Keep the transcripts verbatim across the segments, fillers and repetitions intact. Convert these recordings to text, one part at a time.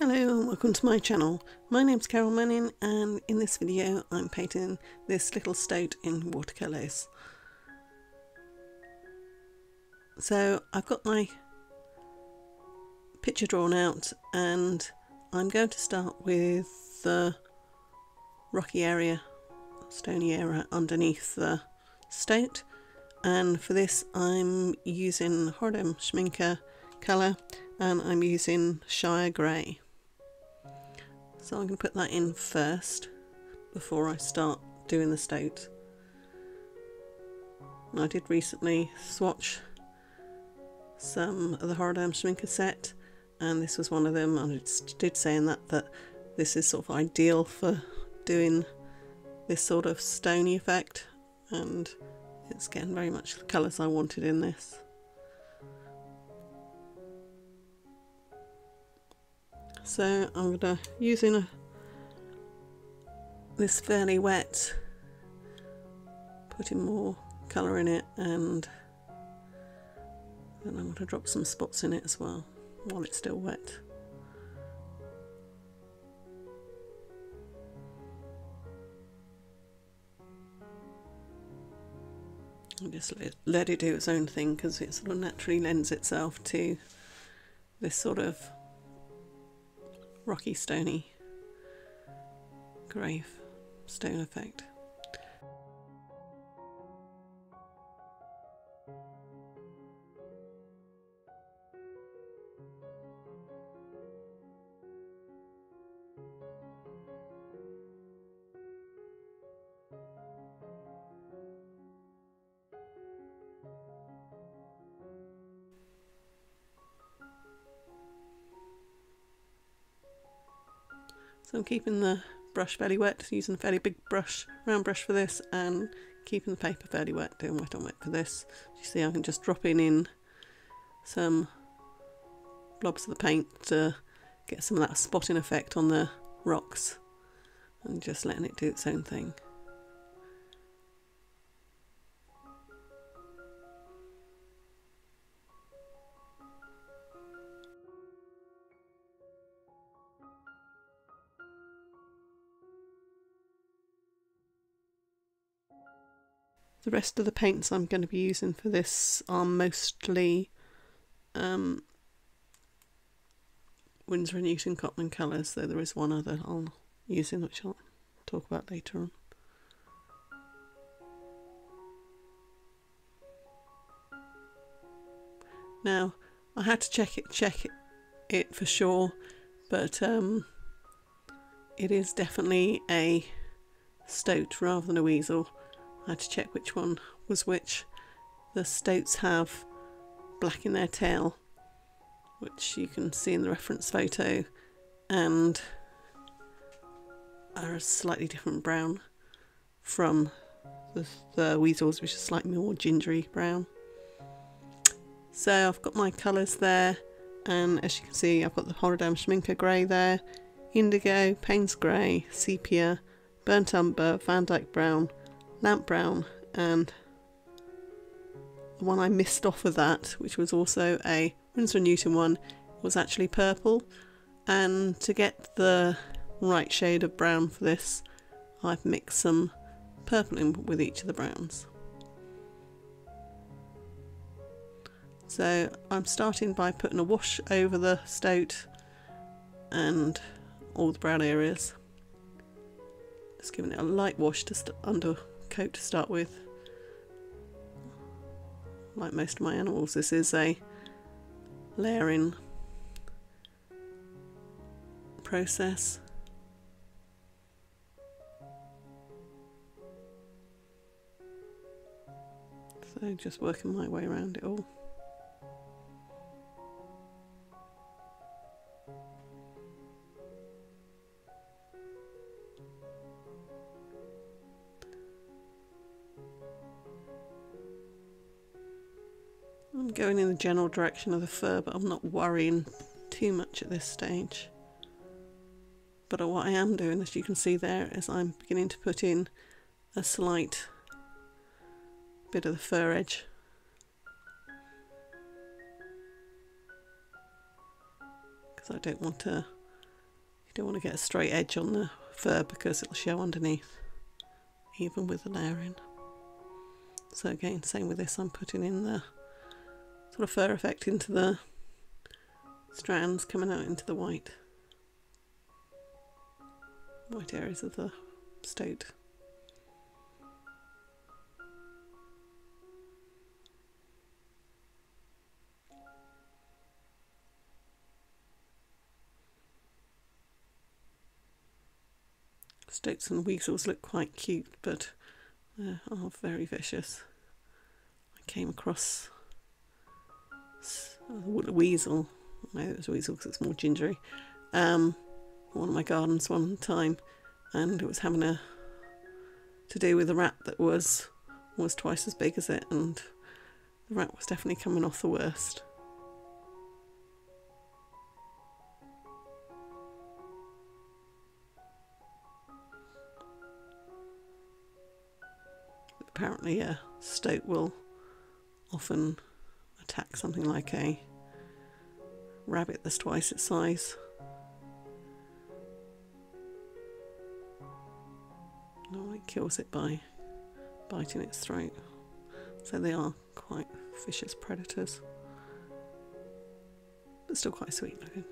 Hello and welcome to my channel. My name's Carol Manning and in this video I'm painting this little stoat in watercolours. So I've got my picture drawn out and I'm going to start with the rocky area, stony area underneath the stoat, and for this I'm using Horadam Schminke colour and I'm using Shire Grey. So I'm going to put that in first before I start doing the stoat. And I did recently swatch some of the Horadam Schminke set and this was one of them, and I did say in that that this is sort of ideal for doing this sort of stony effect, and it's getting very much the colours I wanted in this. So I'm going to, using a, this fairly wet, putting more colour in it, and then I'm going to drop some spots in it as well while it's still wet. And just let it, let it do its own thing, because it sort of naturally lends itself to this sort of rocky, stony, grave stone effect. So I'm keeping the brush fairly wet, using a fairly big brush, round brush for this, and keeping the paper fairly wet, doing wet on wet for this. You see I can just drop in, in some blobs of the paint to get some of that spotting effect on the rocks, and just letting it do its own thing. The rest of the paints I'm going to be using for this are mostly um, Winsor and Newton Cotman colours, though there is one other I'll use in which I'll talk about later on. Now I had to check it, check it, it for sure, but um, it is definitely a stoat rather than a weasel. I had to check which one was which. The stoats have black in their tail, which you can see in the reference photo, and are a slightly different brown from the, the weasels, which is slightly more gingery brown. So I've got my colours there, and as you can see I've got the Horadam Schminke grey there, Indigo, Payne's grey, Sepia, Burnt Umber, Van Dyke brown, Lamp brown, and the one I missed off of that, which was also a Winsor and Newton one, was actually purple. And to get the right shade of brown for this, I've mixed some purple in with each of the browns. So I'm starting by putting a wash over the stoat and all the brown areas, just giving it a light wash to st under coat to start with. Like most of my animals, this is a layering process. So just working my way around it all. I'm going in the general direction of the fur, but I'm not worrying too much at this stage. But what I am doing, as you can see there, is I'm beginning to put in a slight bit of the fur edge. Because I don't want to You don't want to get a straight edge on the fur because it'll show underneath, even with the layering. So again, same with this, I'm putting in the sort of fur effect into the strands coming out into the white, white areas of the state. Stoats and weasels look quite cute, but they are very vicious. I came across a weasel. No, it was a weasel because it's more gingery. Um, one of my gardens one time, and it was having a to do with a rat that was was twice as big as it, and the rat was definitely coming off the worst. Apparently a stoat will often attack something like a rabbit that's twice its size. No, it kills it by biting its throat. So they are quite vicious predators, but still quite sweet looking.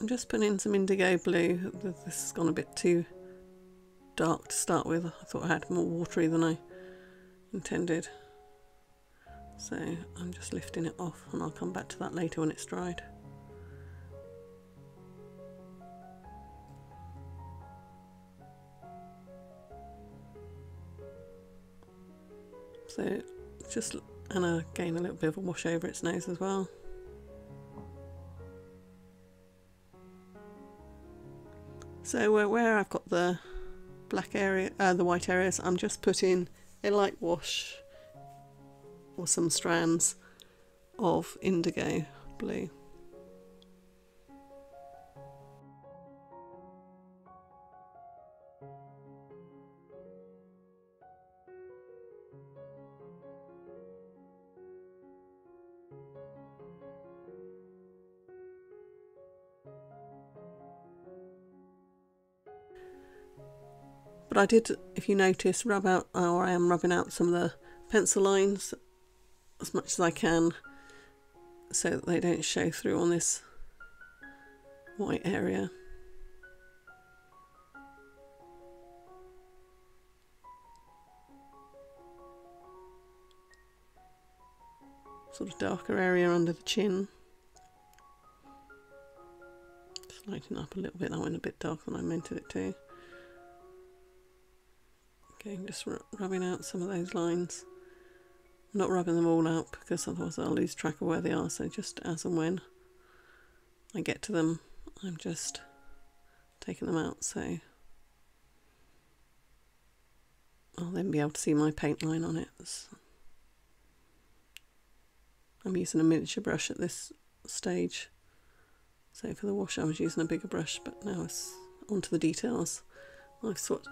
I'm just putting in some indigo blue. This has gone a bit too dark to start with. I thought I had more watery than I intended, so I'm just lifting it off, and I'll come back to that later when it's dried. So just, and again, a little bit of a wash over its nose as well. So uh, where I've got the black area, uh, the white areas, I'm just putting a light wash or some strands of indigo blue. But I did, if you notice, rub out, or I am rubbing out some of the pencil lines as much as I can so that they don't show through on this white area. Sort of darker area under the chin. Just lighten up a little bit, that went a bit darker than I meant it to. Okay, just rubbing out some of those lines. I'm not rubbing them all out because otherwise I'll lose track of where they are, so just as and when I get to them, I'm just taking them out, so I'll then be able to see my paint line on it. I'm using a miniature brush at this stage, so for the wash I was using a bigger brush, but now it's onto the details. I've swapped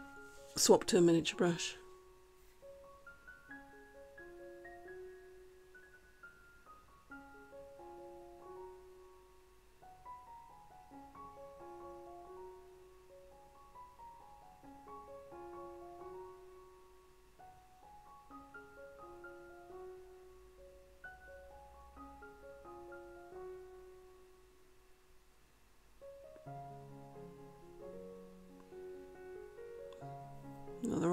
Swap to a miniature brush.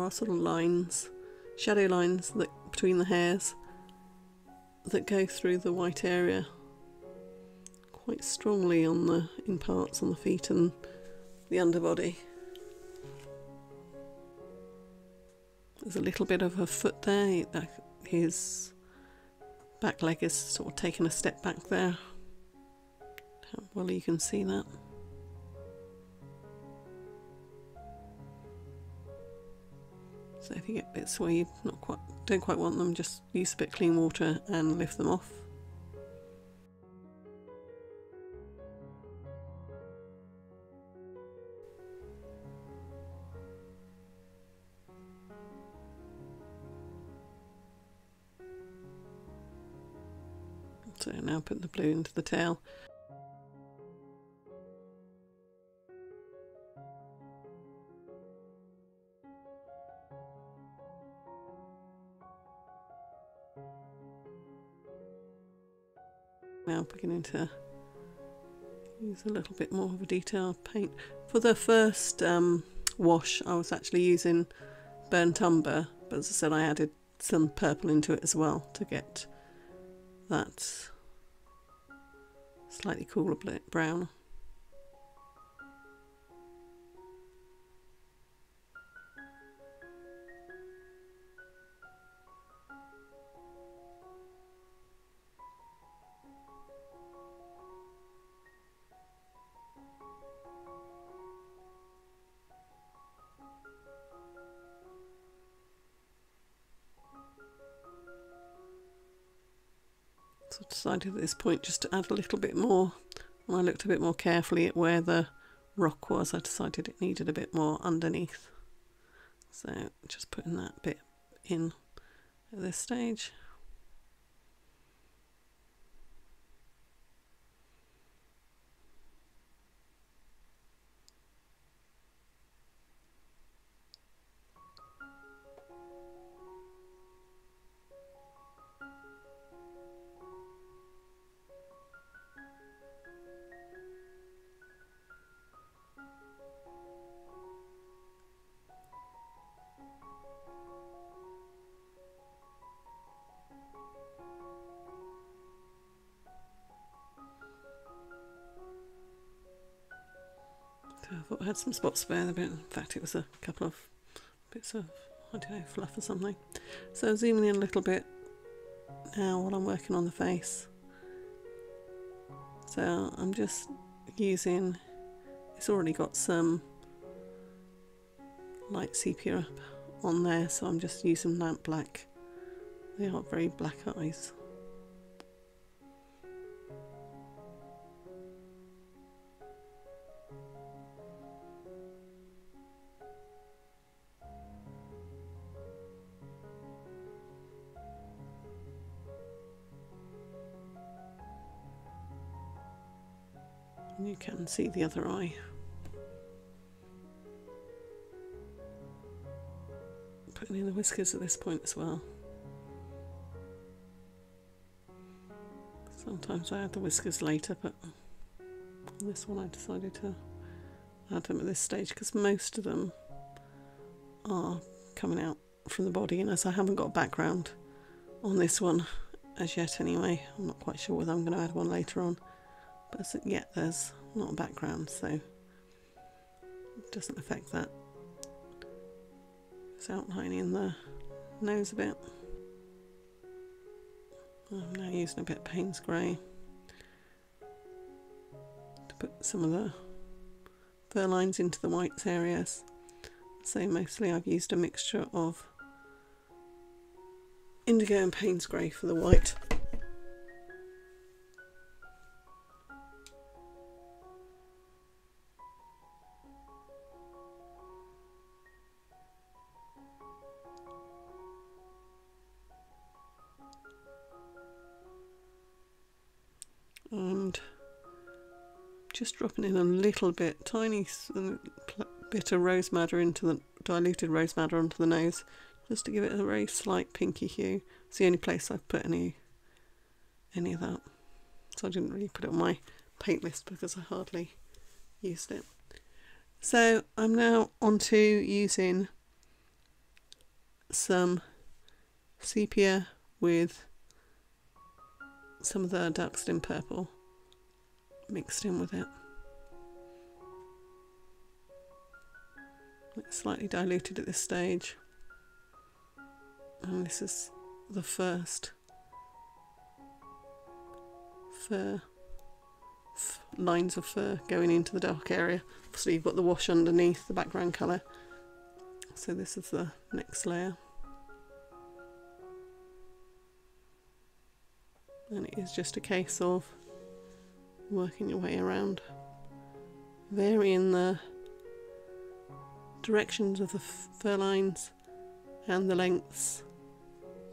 Sort of lines, shadow lines that between the hairs that go through the white area quite strongly on the in parts on the feet and the underbody. There's a little bit of a foot there. His back leg is sort of taking a step back there. How well you can see that. So if you get bits where you not quite, don't quite want them, just use a bit of clean water and lift them off. So now put the blue into the tail. now beginning to use a little bit more of a detailed paint. For the first um, wash I was actually using Burnt Umber, but as I said I added some purple into it as well to get that slightly cooler brown. So I decided at this point just to add a little bit more. When I looked a bit more carefully at where the rock was, I decided it needed a bit more underneath. So just putting that bit in at this stage. I thought I had some spots spare, but in fact it was a couple of bits of, I don't know, fluff or something. So zooming in a little bit now while I'm working on the face. So I'm just using, it's already got some light sepia up on there, so I'm just using Lamp Black. They are very black eyes. You can see the other eye. Putting in the whiskers at this point as well. Sometimes I add the whiskers later, but on this one I decided to add them at this stage because most of them are coming out from the body, and as I haven't got a background on this one as yet anyway, I'm not quite sure whether I'm going to add one later on. But as yet there's not a background, so it doesn't affect that. It's outlining the nose a bit. I'm now using a bit of Payne's grey to put some of the fur lines into the whites areas. So mostly I've used a mixture of Indigo and Payne's grey for the white. And just dropping in a little bit, tiny bit of rose madder into the diluted rose madder onto the nose, just to give it a very slight pinky hue. It's the only place I've put any any of that, so I didn't really put it on my paint list because I hardly used it. So I'm now onto using some sepia with some of the Darkstone Purple mixed in with it. It's slightly diluted at this stage, and this is the first fur lines of fur going into the dark area. Obviously you've got the wash underneath the background colour, so this is the next layer. And it is just a case of working your way around, varying the directions of the fur lines and the lengths,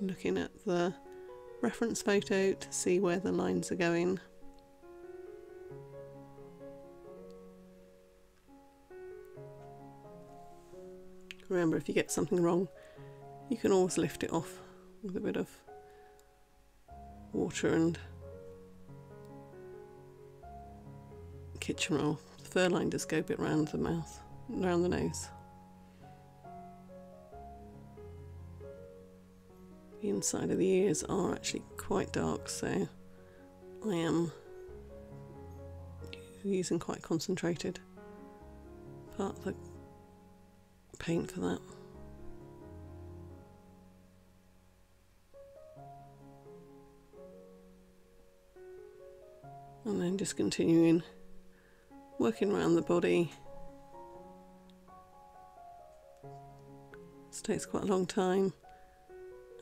looking at the reference photo to see where the lines are going. Remember, if you get something wrong, you can always lift it off with a bit of water and kitchen roll. The fur line does go a bit round the mouth, round the nose. The inside of the ears are actually quite dark, so I am using quite concentrated part of the paint for that. And then just continuing working around the body. This takes quite a long time,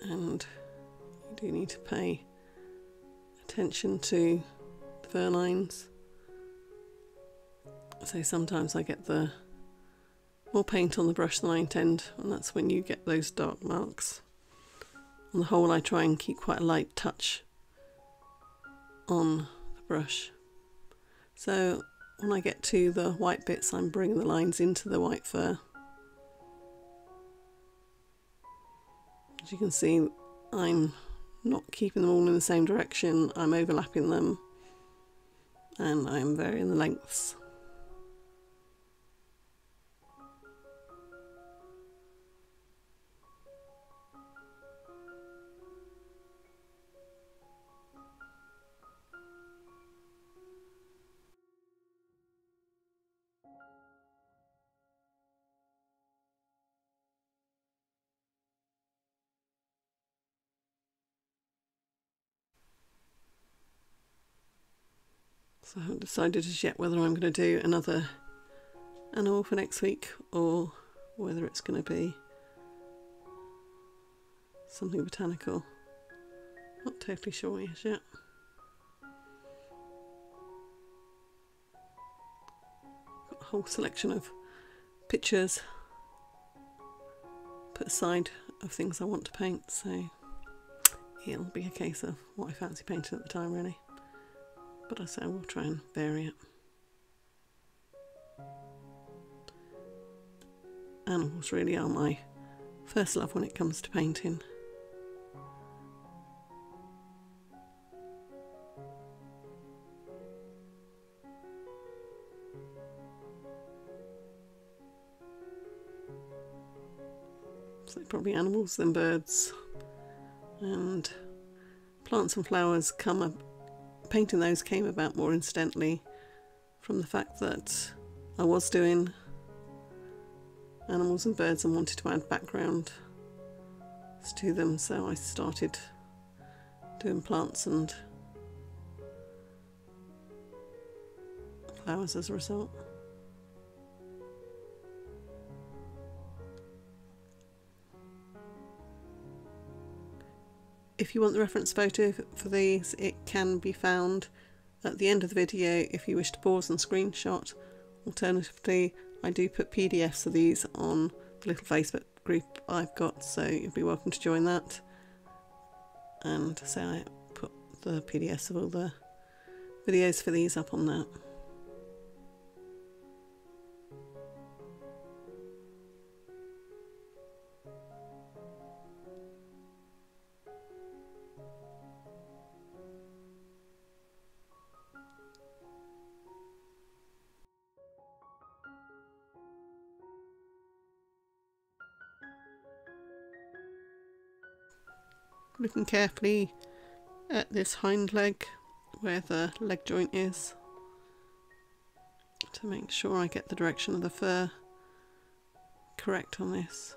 and you do need to pay attention to the fur lines. So sometimes I get the more paint on the brush than I intend, and that's when you get those dark marks. On the whole, I try and keep quite a light touch on the brush. So when I get to the white bits, I'm bringing the lines into the white fur. As you can see, I'm not keeping them all in the same direction, I'm overlapping them, and I'm varying the lengths. So I haven't decided as yet whether I'm going to do another animal for next week or whether it's going to be something botanical. Not totally sure as yet. Got a whole selection of pictures put aside of things I want to paint, so it'll be a case of what I fancy painting at the time, really. But I say we'll try and vary it. Animals really are my first love when it comes to painting. So probably animals, then birds, and plants and flowers come up. Painting those came about more incidentally from the fact that I was doing animals and birds and wanted to add background to them, so I started doing plants and flowers as a result. If you want the reference photo for these, it can be found at the end of the video if you wish to pause and screenshot. Alternatively, I do put P D Fs of these on the little Facebook group I've got, so you'll be welcome to join that. And so I put the P D Fs of all the videos for these up on that. Looking carefully at this hind leg where the leg joint is to make sure I get the direction of the fur correct on this.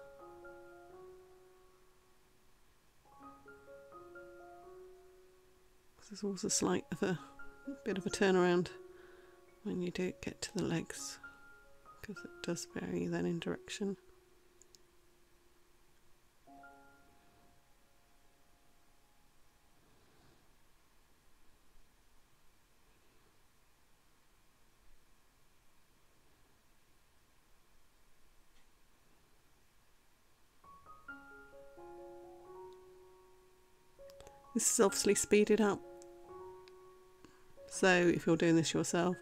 There's always a slight of a, a bit of a turnaround when you do get to the legs, because it does vary then in direction. This is obviously speeded up, so if you're doing this yourself,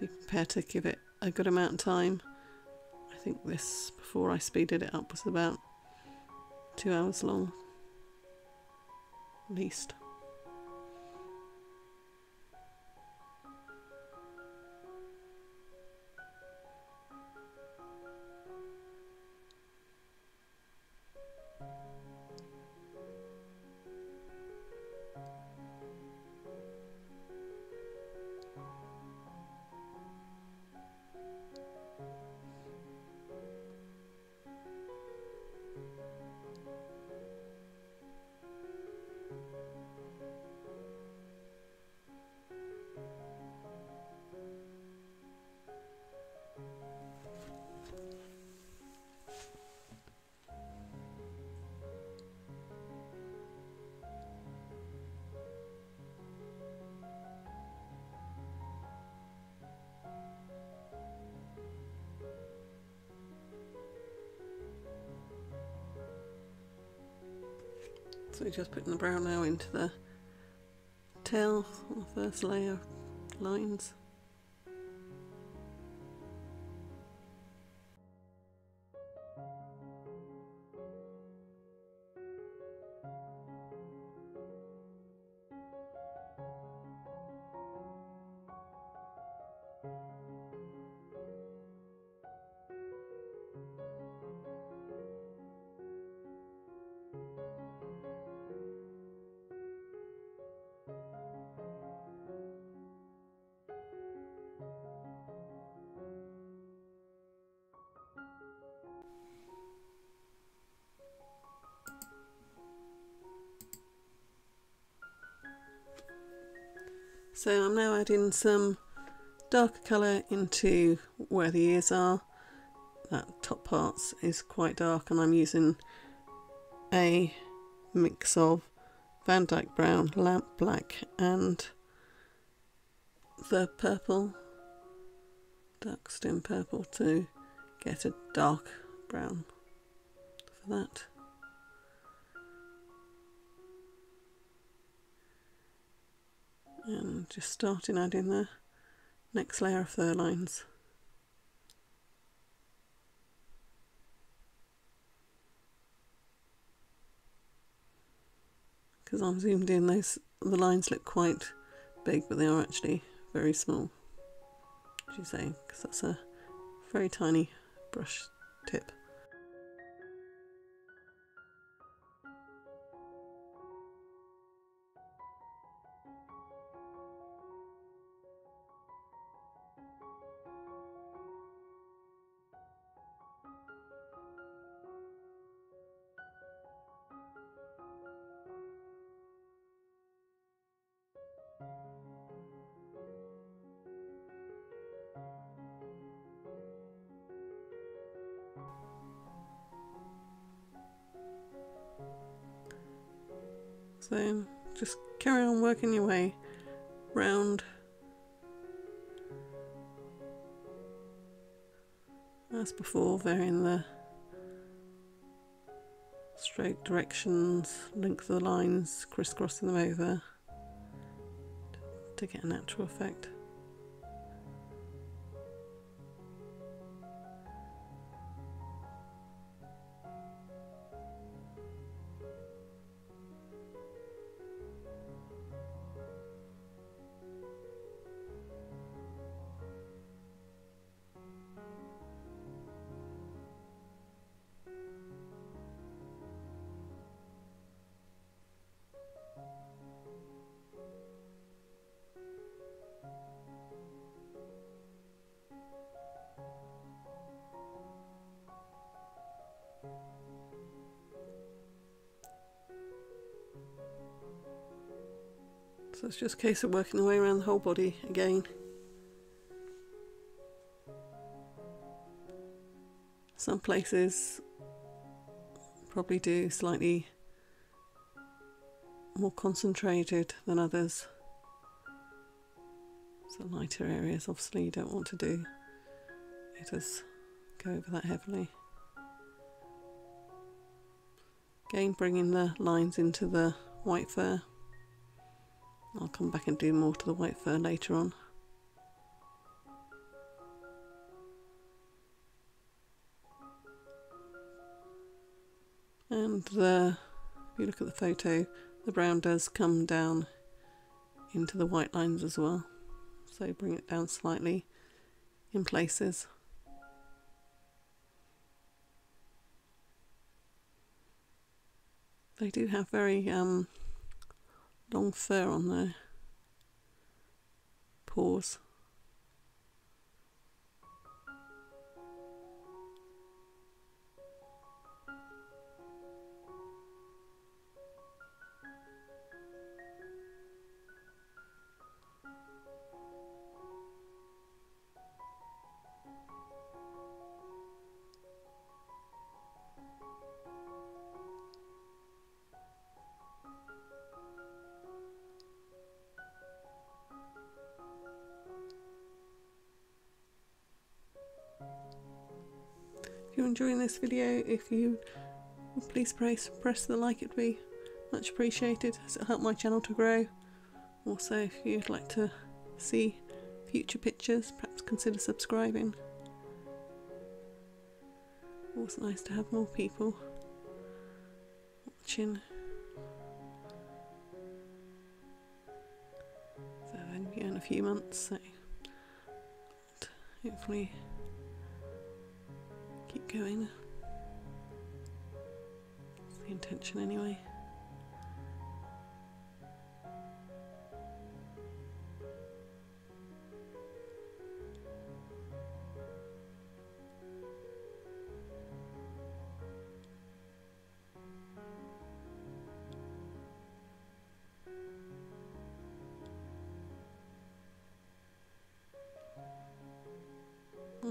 be prepared to give it a good amount of time. I think this, before I speeded it up, was about two hours long, at least. So we're just putting the brown now into the tail, the first layer of lines. So I'm now adding some darker colour into where the ears are. That top part is quite dark, and I'm using a mix of Van Dyke brown, lamp black and the purple, Darkstone Purple, to get a dark brown for that. And just starting adding the next layer of fur lines. Because I'm zoomed in, those the lines look quite big, but they are actually very small, as you say, because that's a very tiny brush tip. So just carry on working your way round as before, varying the stroke directions, length of the lines, crisscrossing them over to get a natural effect. So it's just a case of working the way around the whole body again. Some places probably do slightly more concentrated than others. So lighter areas, obviously you don't want to do it as go over that heavily. Again, bringing the lines into the white fur. I'll come back and do more to the white fur later on. And the, if you look at the photo, the brown does come down into the white lines as well. So bring it down slightly in places. They do have very um, long fur on their paws. If you're enjoying this video, if you please press, press the like it be much appreciated, as it'll help my channel to grow. Also, if you'd like to see future pictures, perhaps consider subscribing. Always nice to have more people watching. So I've only been in a few months, so hopefully keep going. That's the intention anyway.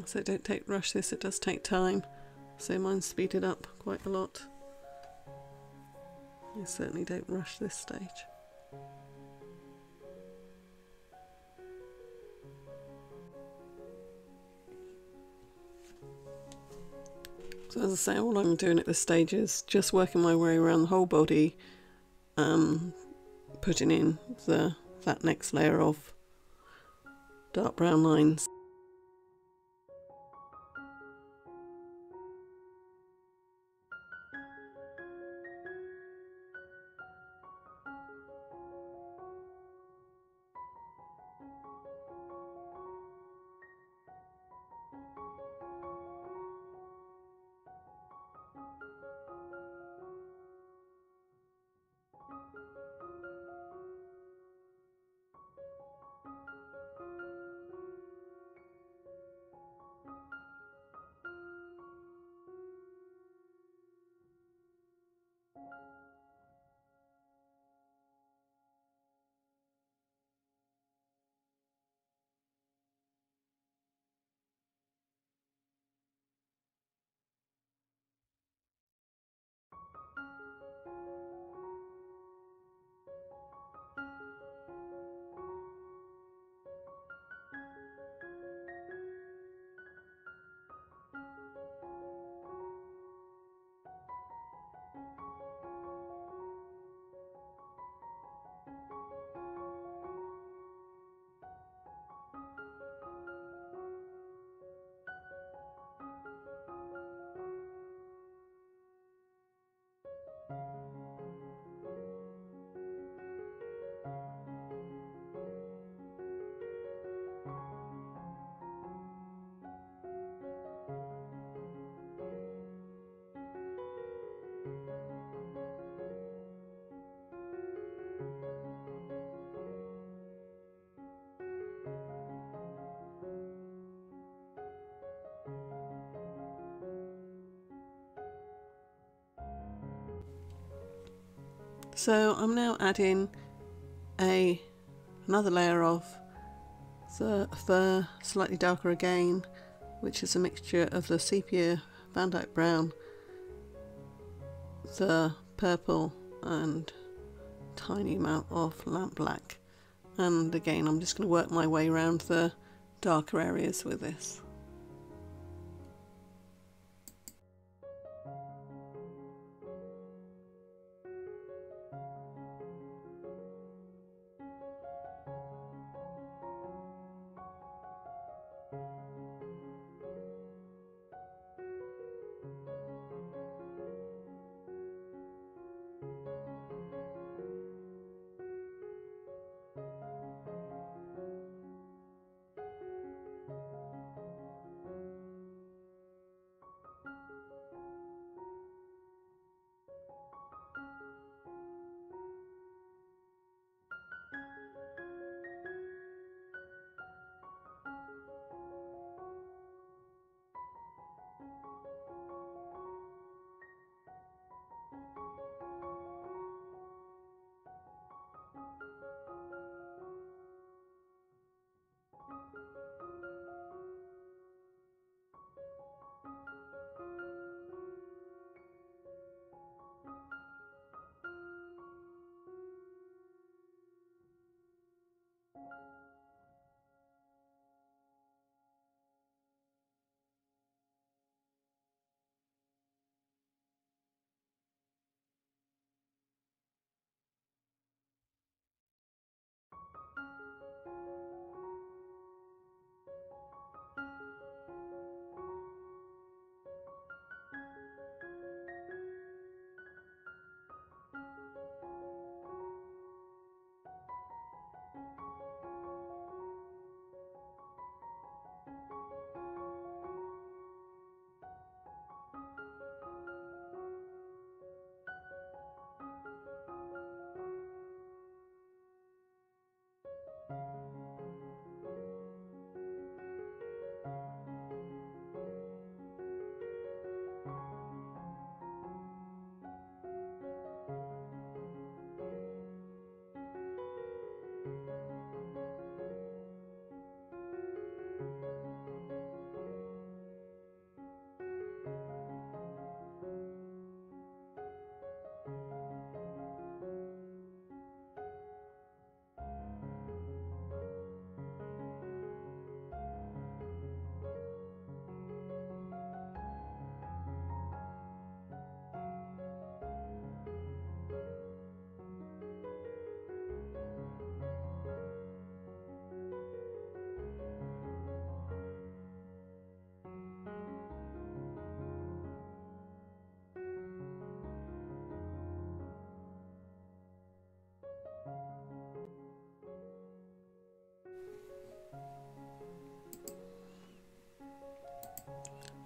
So don't take rush this, it does take time. So mine's speeded up quite a lot. You certainly don't rush this stage. So as I say, all I'm doing at this stage is just working my way around the whole body, um, putting in the that next layer of dark brown lines. So I'm now adding a another layer of the fur, slightly darker again, which is a mixture of the sepia, Van Dyke brown, the purple, and tiny amount of lamp black. And again, I'm just going to work my way around the darker areas with this.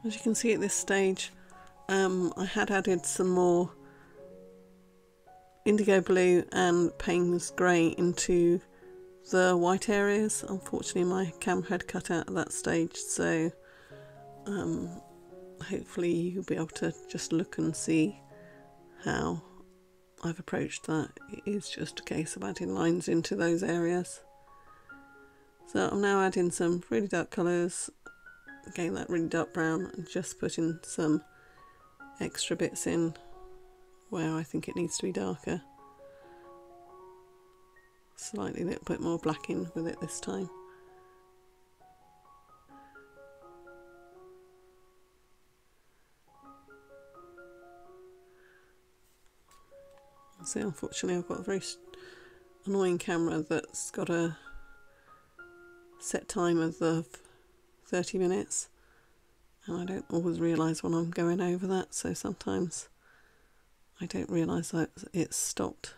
As you can see at this stage, um, I had added some more indigo blue and Payne's grey into the white areas. Unfortunately my camera had cut out at that stage, so um, hopefully you'll be able to just look and see how I've approached that. It is just a case of adding lines into those areas. So I'm now adding some really dark colours, again that really dark brown, and just putting some extra bits in where I think it needs to be darker. Slightly a little bit more black in with it this time. See, unfortunately I've got a very annoying camera that's got a set time of thirty minutes, and I don't always realise when I'm going over that, so sometimes I don't realise that it's stopped.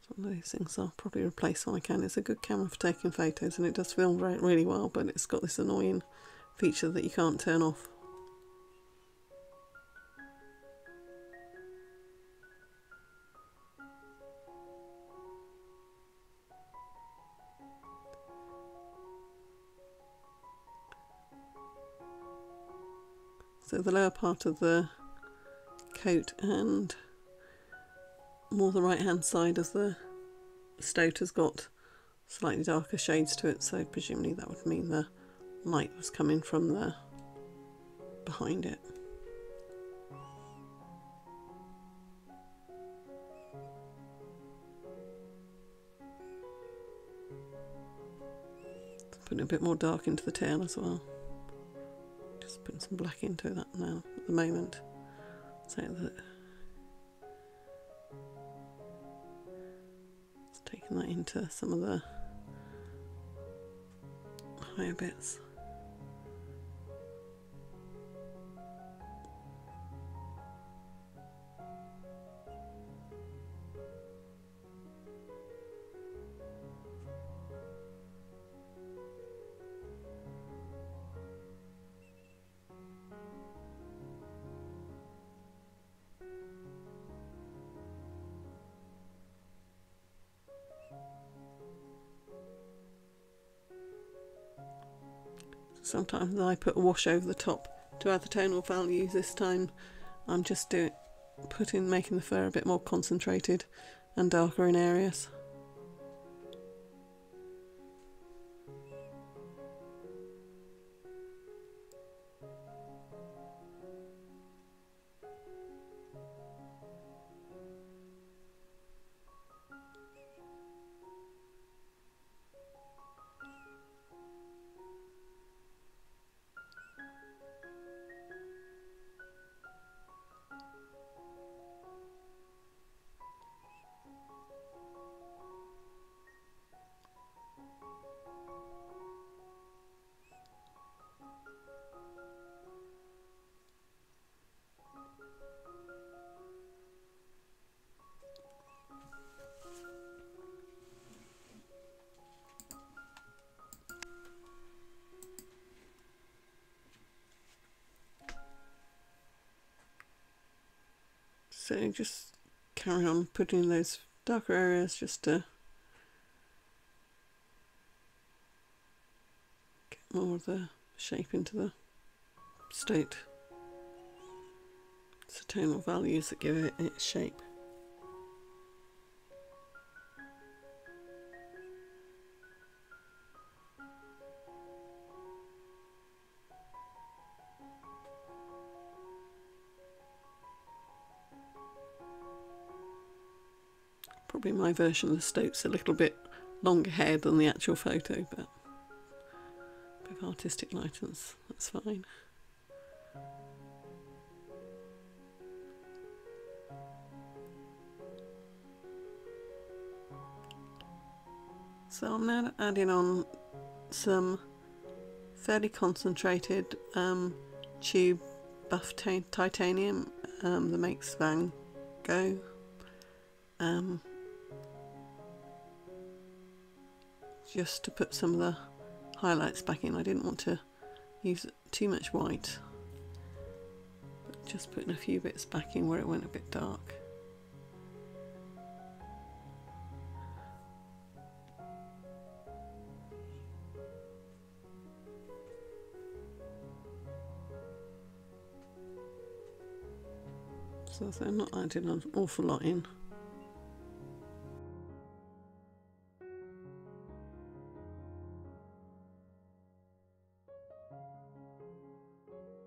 It's one of these things I'll probably replace when I can. It's a good camera for taking photos and it does film right, really well, but it's got this annoying feature that you can't turn off. So the lower part of the coat and more the right hand side of the stoat has got slightly darker shades to it, so presumably that would mean the light was coming from the behind it. So putting a bit more dark into the tail as well. Just putting some black into that now at the moment, so that it's taking that into some of the higher bits. Sometimes I put a wash over the top to add the tonal values. This time I'm just doing, putting, making the fur a bit more concentrated and darker in areas. So just carry on putting those darker areas just to get more of the shape into the state. It's the tonal values that give it its shape. Probably my version of the stoat's a little bit longer hair than the actual photo, but with artistic license, that's fine. So I'm now adding on some fairly concentrated um, tube buff titanium um, that makes Van Gogh. Um, just to put some of the highlights back in. I didn't want to use too much white, but just putting a few bits back in where it went a bit dark. So I'm not adding an awful lot in. Uh,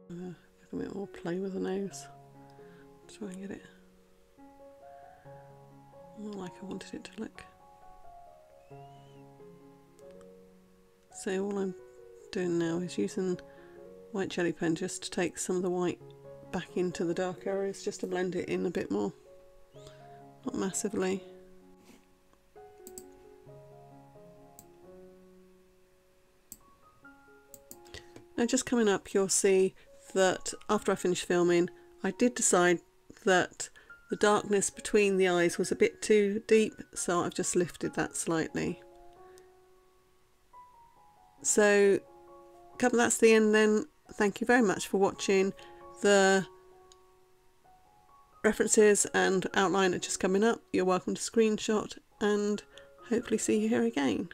give a bit more play with the nose. Try and get it more like I wanted it to look. So all I'm doing now is using white gelly pen just to take some of the white back into the dark areas, just to blend it in a bit more, not massively. Now just coming up, you'll see that after I finished filming, I did decide that the darkness between the eyes was a bit too deep, so I've just lifted that slightly. So that's the end then. Thank you very much for watching. The references and outline are just coming up. You're welcome to screenshot, and hopefully see you here again.